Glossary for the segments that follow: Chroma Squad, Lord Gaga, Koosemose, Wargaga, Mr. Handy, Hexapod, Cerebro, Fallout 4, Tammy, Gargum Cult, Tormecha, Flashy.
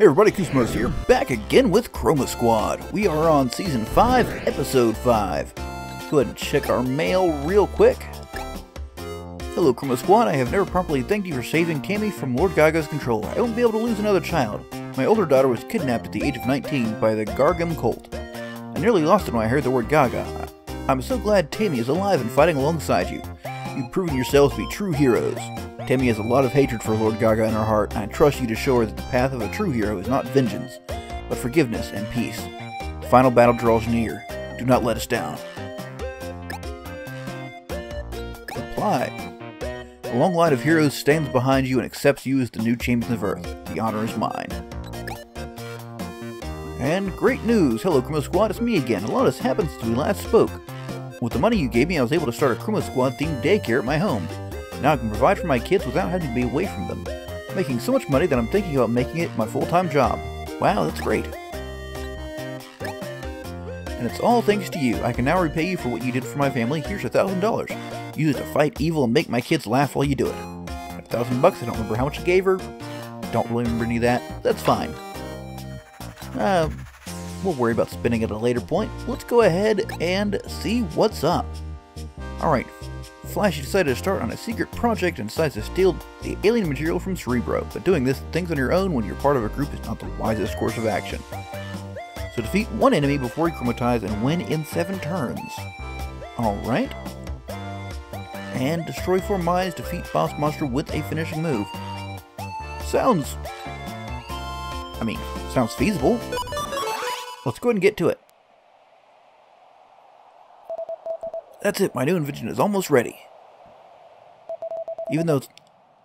Hey everybody, Koosemose here, back again with Chroma Squad. We are on Season 5, Episode 5. Let's go ahead and check our mail real quick. Hello Chroma Squad, I have never properly thanked you for saving Tammy from Lord Gaga's control. I won't be able to lose another child. My older daughter was kidnapped at the age of 19 by the Gargum Cult. I nearly lost it when I heard the word Gaga. I'm so glad Tammy is alive and fighting alongside you. You've proven yourselves to be true heroes. Tammy has a lot of hatred for Lord Gaga in her heart, and I trust you to show her that the path of a true hero is not vengeance, but forgiveness and peace. The final battle draws near. Do not let us down. Reply. A long line of heroes stands behind you and accepts you as the new champion of Earth. The honor is mine. And great news! Hello Chroma Squad, it's me again. A lot has happened since we last spoke. With the money you gave me, I was able to start a Chroma Squad themed daycare at my home. Now I can provide for my kids without having to be away from them. I'm making so much money that I'm thinking about making it my full-time job. Wow, that's great. And it's all thanks to you. I can now repay you for what you did for my family. Here's $1,000. Use it to fight evil and make my kids laugh while you do it. $1,000, I don't remember how much you gave her. Don't really remember any of that. That's fine. We'll worry about spending it at a later point. Let's go ahead and see what's up. Alright. Flashy decided to start on a secret project and decides to steal the alien material from Cerebro, but doing this things on your own when you're part of a group is not the wisest course of action. So defeat one enemy before you chromatize and win in 7 turns. Alright. And destroy 4 mines, defeat boss monster with a finishing move. Sounds... I mean, sounds feasible. Let's go ahead and get to it. That's it, my new invention is almost ready. Even though it's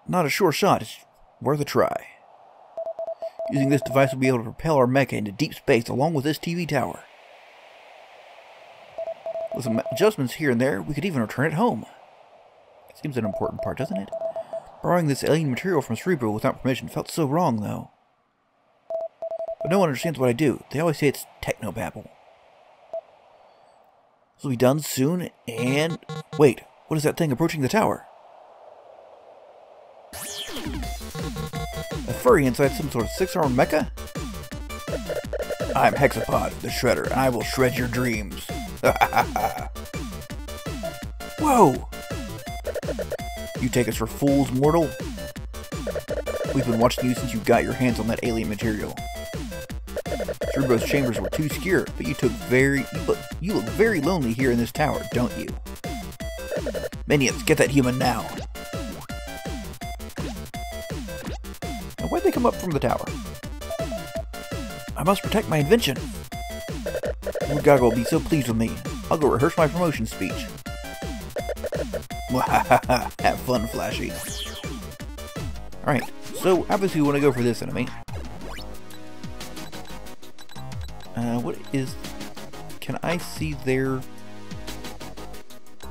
not a sure shot, it's worth a try. Using this device, we'll be able to propel our mecha into deep space along with this TV tower. With some adjustments here and there, we could even return it home. It seems an important part, doesn't it? Borrowing this alien material from Cerebro without permission felt so wrong, though. But no one understands what I do. They always say it's technobabble. This will be done soon, and... Wait, what is that thing approaching the tower? A furry inside some sort of 6-armed mecha? I'm Hexapod, the Shredder, and I will shred your dreams. Whoa! You take us for fools, mortal? We've been watching you since you got your hands on that alien material. Cerebro's chambers were too obscure, but you look very lonely here in this tower, don't you? Minions, get that human now! Now why'd they come up from the tower? I must protect my invention! Wargaga will be so pleased with me. I'll go rehearse my promotion speech. Have fun, Flashy. Alright, so obviously we want to go for this enemy. What is... Can I see their... I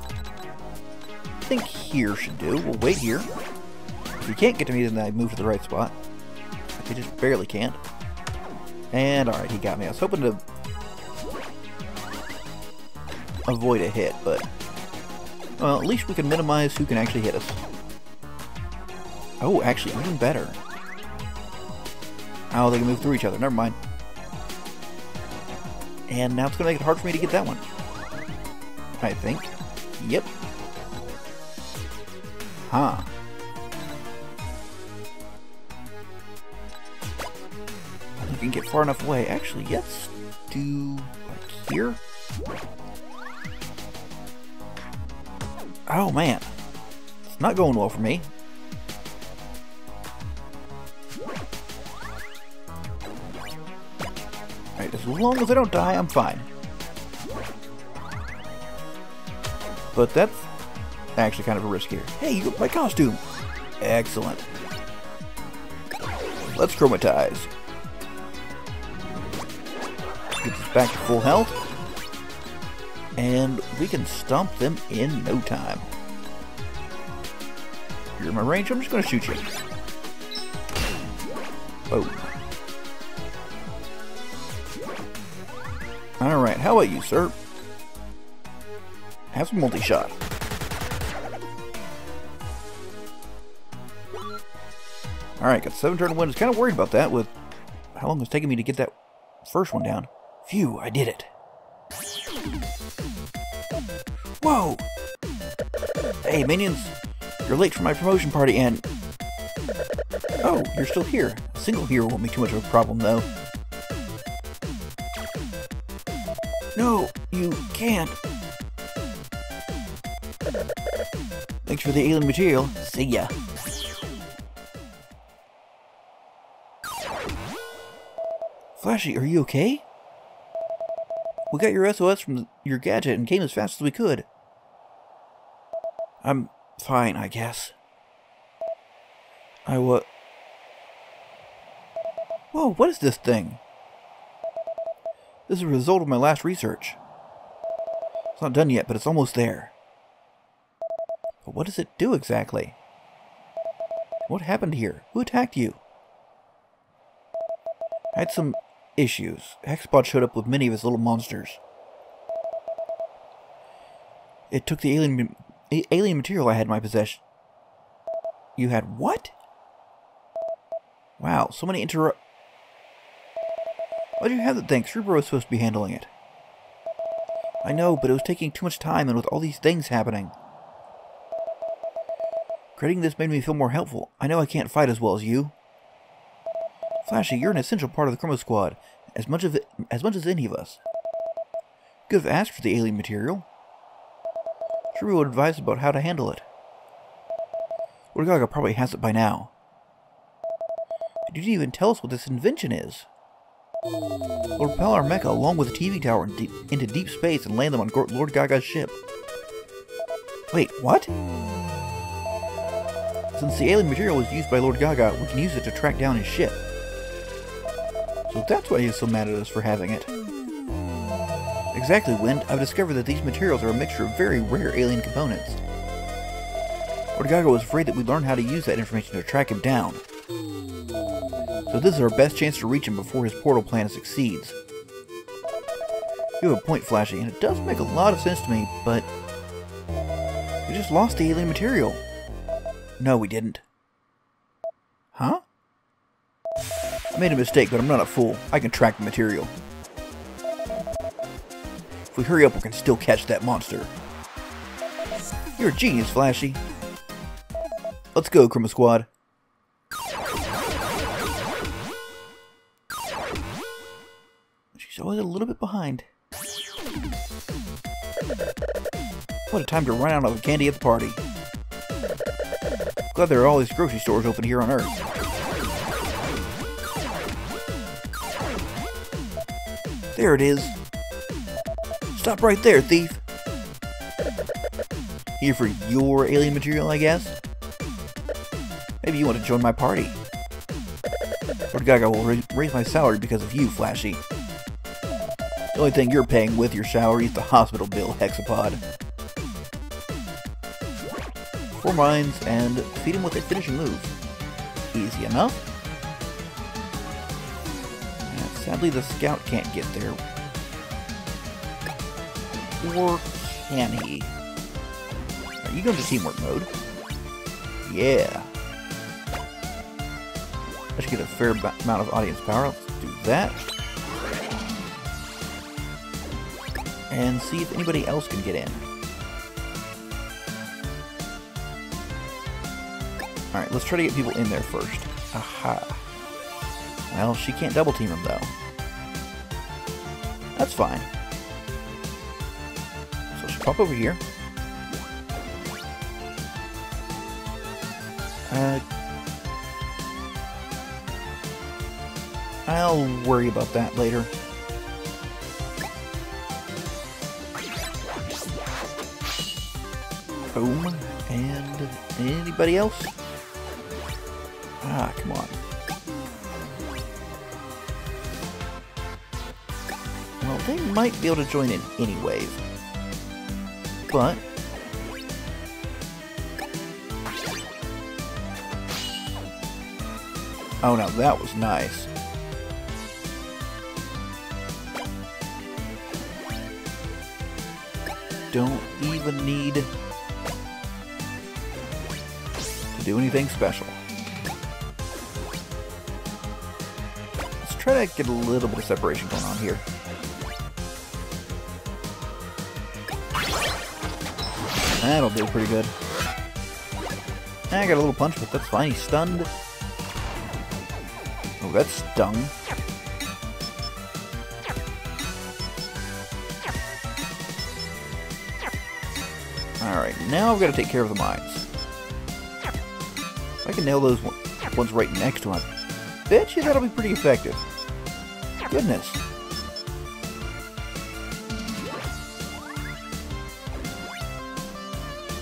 think here should do. We'll wait here. If you can't get to me, then I move to the right spot. I just barely can't. And alright, he got me. I was hoping to... avoid a hit, but... Well, at least we can minimize who can actually hit us. Oh, actually, even better. Oh, they can move through each other. Never mind. And now it's going to make it hard for me to get that one. I think. Yep. Huh. I think we can get far enough away. Actually, let's do... like here? Oh, man. It's not going well for me. As long as I don't die, I'm fine. But that's actually kind of a risk here. Hey, you got my costume! Excellent. Let's chromatize. Get this back to full health. And we can stomp them in no time. You're in my range, I'm just going to shoot you. Boom. Alright, how about you, sir? Have some multi-shot. Alright, got 7 turn to win. I was kind of worried about that with how long it's taking me to get that first one down. Phew, I did it. Whoa! Hey, minions! You're late for my promotion party and... Oh, you're still here. A single hero won't be too much of a problem, though. No, you can't. Thanks for the alien material. See ya. Flashy, are you okay? We got your SOS from your gadget and came as fast as we could. I'm fine, I guess. Whoa, what is this thing? This is a result of my last research. It's not done yet, but it's almost there. But what does it do exactly? What happened here? Who attacked you? I had some issues. Hexapod showed up with many of his little monsters. It took the alien material I had in my possession. You had what? Wow, so many Why do you have that thing? Cerebro was supposed to be handling it. I know, but it was taking too much time, and with all these things happening. Creating this made me feel more helpful. I know I can't fight as well as you. Flashy, you're an essential part of the Chroma Squad, as much as any of us. Could have asked for the alien material. Cerebro would advise about how to handle it. Wargaga probably has it by now. You didn't even tell us what this invention is. We'll propel our mecha along with the TV tower into deep space and land them on Lord Gaga's ship. Wait, what? Since the alien material was used by Lord Gaga, we can use it to track down his ship. So that's why he's so mad at us for having it. Exactly, Wind. I've discovered that these materials are a mixture of very rare alien components. Lord Gaga was afraid that we'd learn how to use that information to track him down. So this is our best chance to reach him before his portal plan succeeds. You have a point, Flashy, and it does make a lot of sense to me, but... we just lost the alien material. No, we didn't. Huh? I made a mistake, but I'm not a fool. I can track the material. If we hurry up, we can still catch that monster. You're a genius, Flashy. Let's go, Chroma Squad. She's always a little bit behind. What a time to run out of candy at the party. Glad there are all these grocery stores open here on Earth. There it is. Stop right there, thief. Here for your alien material, I guess? Maybe you want to join my party. Lord Gaga will raise my salary because of you, Flashy. The only thing you're paying with your salary is the hospital bill, Hexapod. 4 mines and feed him with a finishing move. Easy enough. And sadly, the scout can't get there. Or can he? Are you going to teamwork mode? Yeah. I should get a fair amount of audience power. Let's do that. And see if anybody else can get in. Alright, let's try to get people in there first. Aha. Well, she can't double team him, though. That's fine. So she'll pop over here. I'll worry about that later. Boom. And anybody else? Ah, come on. Well, they might be able to join in anyways. But... oh, now that was nice. Don't even need to do anything special. trying to get a little bit of separation going on here. That'll do pretty good. I got a little punch, but that's fine. He's stunned. Oh, that stung. Alright, now I've got to take care of the mines. If I can nail those ones right next to him, I bet you that'll be pretty effective. Goodness.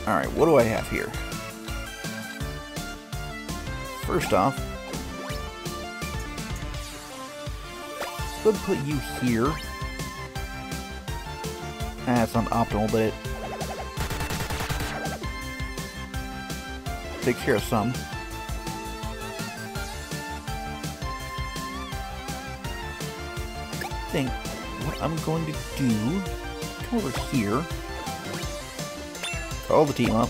Alright, what do I have here? First off, could put you here. That's not optimal, but it takes care of some. I think what I'm going to do, come over here, call the team up.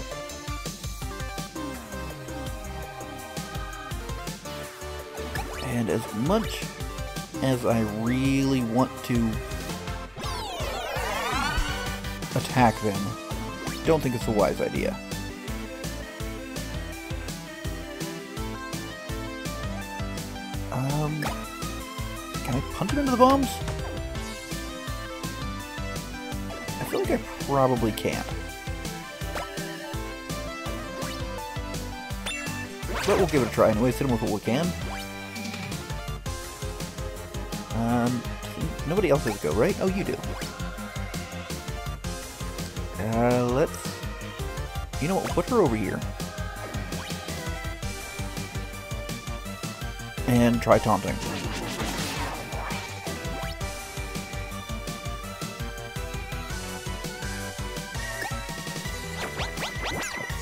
And as much as I really want to attack them, I don't think it's a wise idea. Can I punch him into the bombs? I feel like I probably can't. But we'll give it a try anyways, hit him with what we can. Nobody else has to go, right? Oh, you do. Let's... You know what? Put her over here. And try taunting.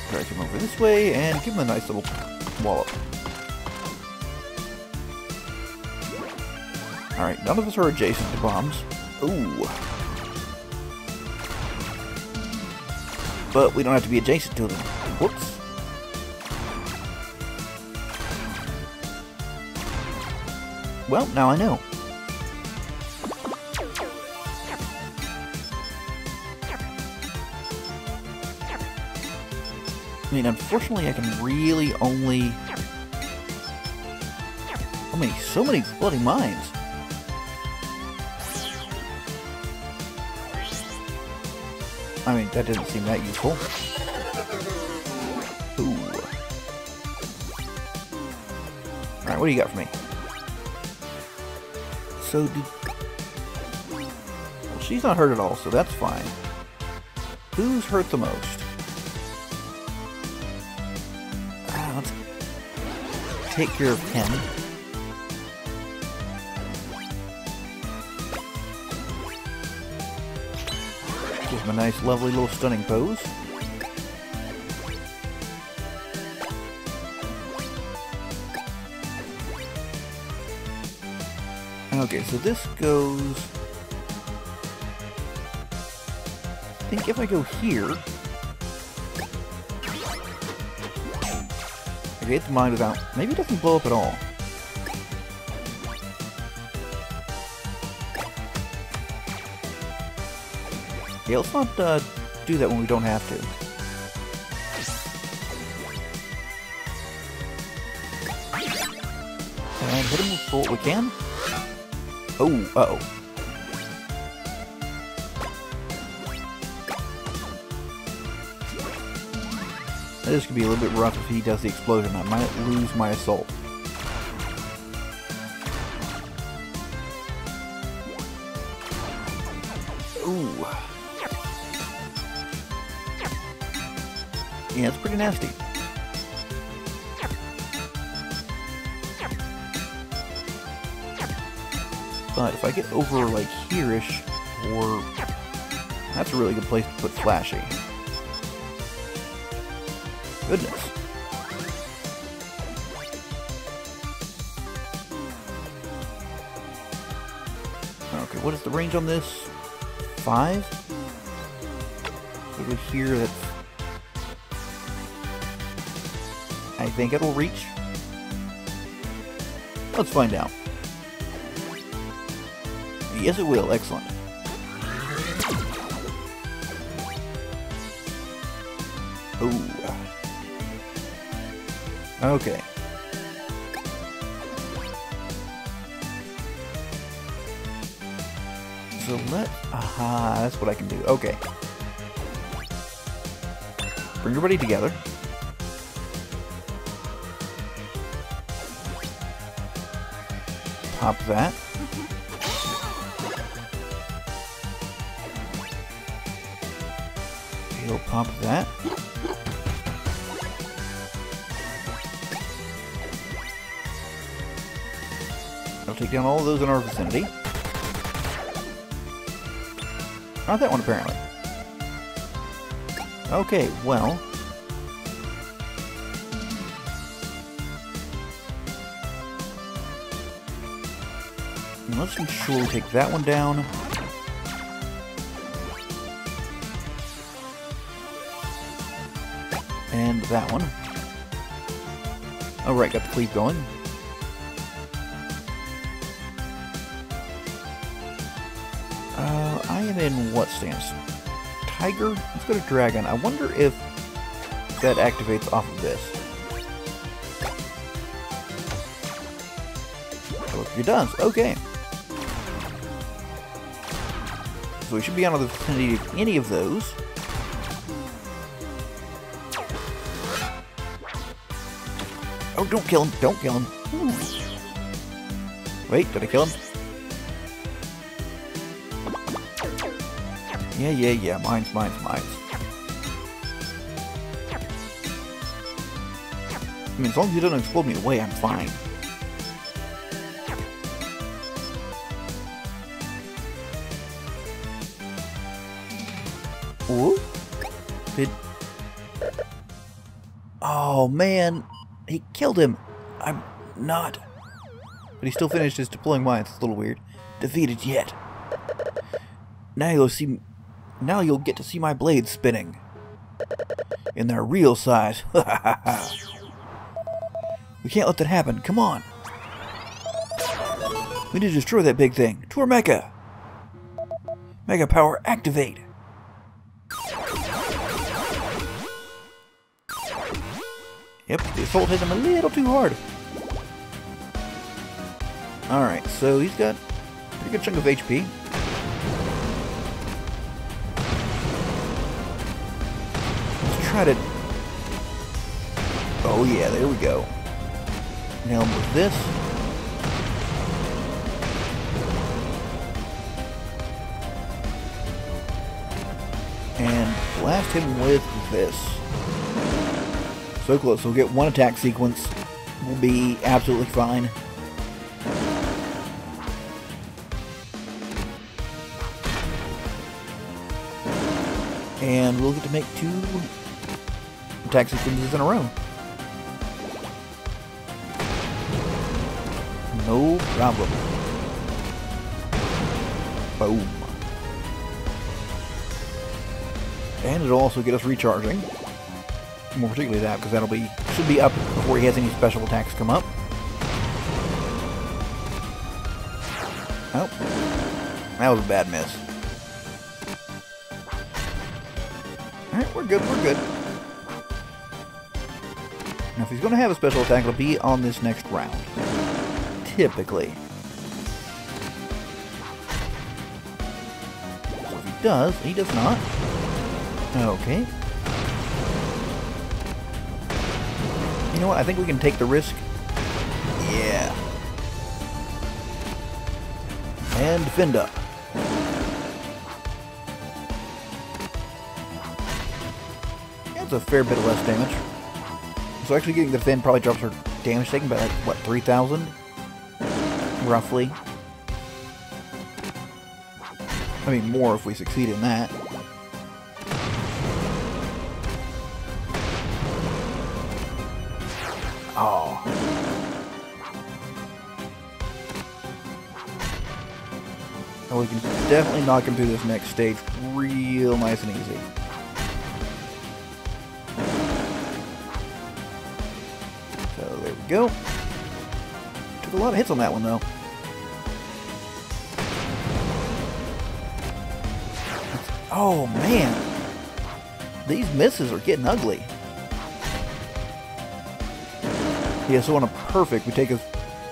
Drag him over this way and give him a nice little wallop. Alright, none of us are adjacent to bombs. Ooh. But we don't have to be adjacent to them. Whoops. Well, now I know. I mean, unfortunately, I can really only... I mean, so many bloody mines. I mean, that didn't seem that useful. Ooh. Alright, what do you got for me? So, well, she's not hurt at all, so that's fine. Who's hurt the most? Let's take care of him. A nice, lovely little stunning pose. Okay, so this goes... I think if I go here... Okay, it's mine without... Maybe it doesn't blow up at all. Yeah, let's not do that when we don't have to. And hit him for what we can. Oh, uh-oh. This could be a little bit rough if he does the explosion. I might lose my assault. Ooh. Yeah, it's pretty nasty. But if I get over, like, here-ish, or... That's a really good place to put Flashy. Goodness. Okay, what is the range on this? 5? Over here, that's... I think it'll reach. Let's find out. Yes, it will. Excellent. Oh. Okay. So let... Aha, that's what I can do. Okay. Bring everybody together. Pop that. He'll pop that. I'll take down all of those in our vicinity. Not that one, apparently. Okay, well... let's ensure we take that one down. And that one. Alright, got the cleave going. I am in what stance? Tiger? Let's go to Dragon. I wonder if that activates off of this. Oh, it does. Okay. So we should be out of the vicinity of any of those. Oh, don't kill him. Don't kill him. Wait, did I kill him? Yeah, mine's. I mean, as long as you don't explode me away, I'm fine. Ooh. Oh, man. He killed him. I'm not. But he still finished his deploying mines. It's a little weird. Defeated yet. Now you'll get to see my blades spinning. In their real size. We can't let that happen. Come on. We need to destroy that big thing. Tormecha. Mega power activate. Yep, the assault hit him a little too hard. Alright, so he's got a pretty good chunk of HP. Let's try to... oh yeah, there we go. Nail him with this. And blast him with this. So close, we'll get one attack sequence. We'll be absolutely fine. And we'll get to make 2 attack sequences in a row. No problem. Boom. And it'll also get us recharging. More particularly that, because that'll be should be up before he has any special attacks come up. Oh, that was a bad miss. All right, we're good. We're good. Now, if he's going to have a special attack, it'll be on this next round, typically. So if he does, he does not. Okay. You know what? I think we can take the risk. Yeah. And defend up. That's a fair bit of less damage. So actually getting the defend probably drops her damage taken by like, what, 3,000? Roughly. I mean more if we succeed in that. Oh. Well, we can definitely knock him through this next stage real nice and easy. So there we go. Took a lot of hits on that one though. Oh, man. These misses are getting ugly. Yeah, so on a perfect, we take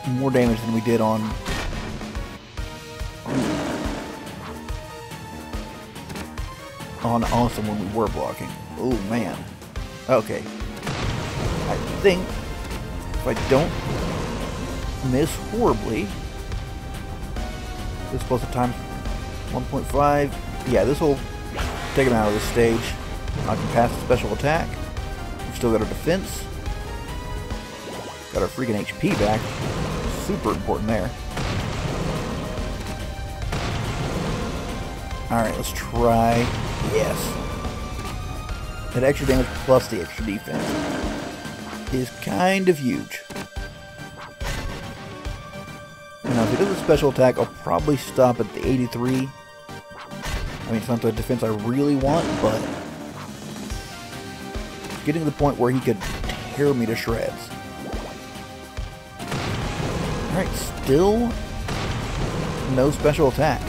more damage than we did on... on awesome when we were blocking. Oh, man. Okay. I think if I don't miss horribly... this plus a times 1.5. Yeah, this will take him out of this stage. I can pass the special attack. We've still got our defense. Got our freaking HP back. Super important there. Alright, let's try... yes. That extra damage plus the extra defense is kind of huge. Now, if he does a special attack, I'll probably stop at the 83. I mean, it's not the defense I really want, but... getting to the point where he could tear me to shreds. Alright, still... no special attack.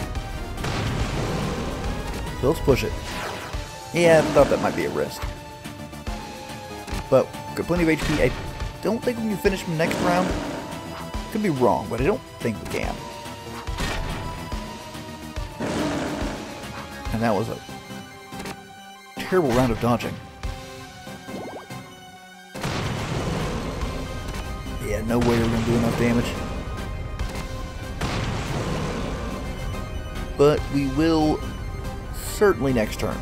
So let's push it. Yeah, I thought that might be a risk. But, got plenty of HP. I don't think we can finish him next round. Could be wrong, but I don't think we can. And that was a terrible round of dodging. Yeah, no way we're going to do enough damage. But we will certainly next turn.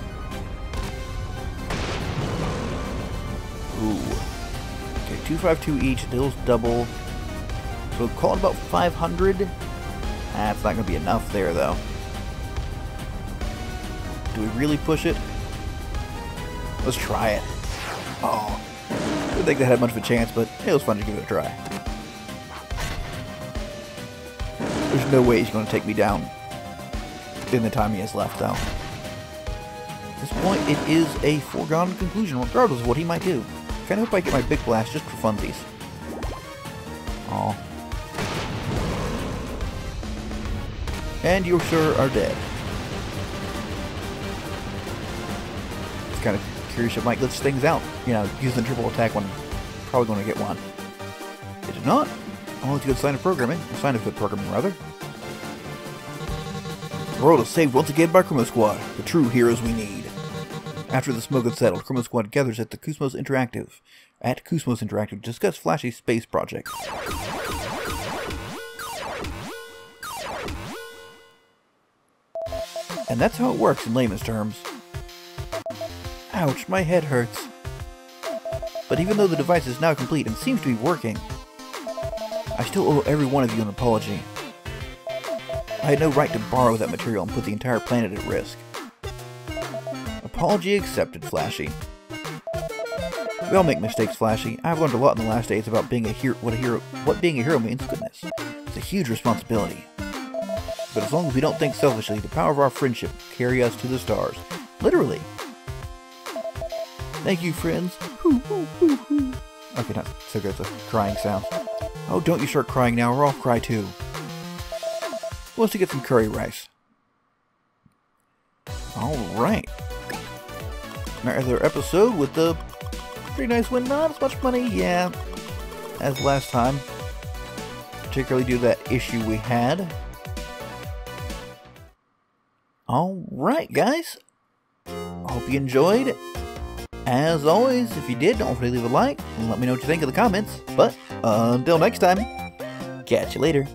Ooh. Okay, 252 each, deals double. So we'll call it about 500. That's not going to be enough there, though. Do we really push it? Let's try it. Oh, I didn't think that had much of a chance, but it was fun to give it a try. There's no way he's going to take me down in the time he has left, though. At this point, it is a foregone conclusion, regardless of what he might do. Kind of hope I get my big blast just for funsies. Aw. And you, sir, are dead. It's kind of curious if Mike lets things out. You know, using triple attack when probably going to get one. It did not. Oh, it's a good sign of programming. A sign of good programming, rather. The world is saved once again by Chroma Squad, the true heroes we need. After the smoke had settled, Chroma Squad gathers at the Koosemose Interactive. At Koosemose Interactive, discuss Flashy's space project. And that's how it works in layman's terms. Ouch, my head hurts. But even though the device is now complete and seems to be working, I still owe every one of you an apology. I had no right to borrow that material and put the entire planet at risk. Apology accepted, Flashy. We all make mistakes, Flashy. I've learned a lot in the last days about being what being a hero means. Goodness, it's a huge responsibility. But as long as we don't think selfishly, the power of our friendship will carry us to the stars. Literally. Thank you, friends. Hoo, hoo, hoo, hoo. Okay, not so good. That's a crying sound. Oh, don't you start crying now, or I'll cry too. Let's get some curry rice. Alright. Another episode with the pretty nice win. Not as much money, yeah, as last time. Particularly due to that issue we had. Alright, guys, I hope you enjoyed. As always, if you did, don't forget to leave a like and let me know what you think in the comments. But until next time, catch you later.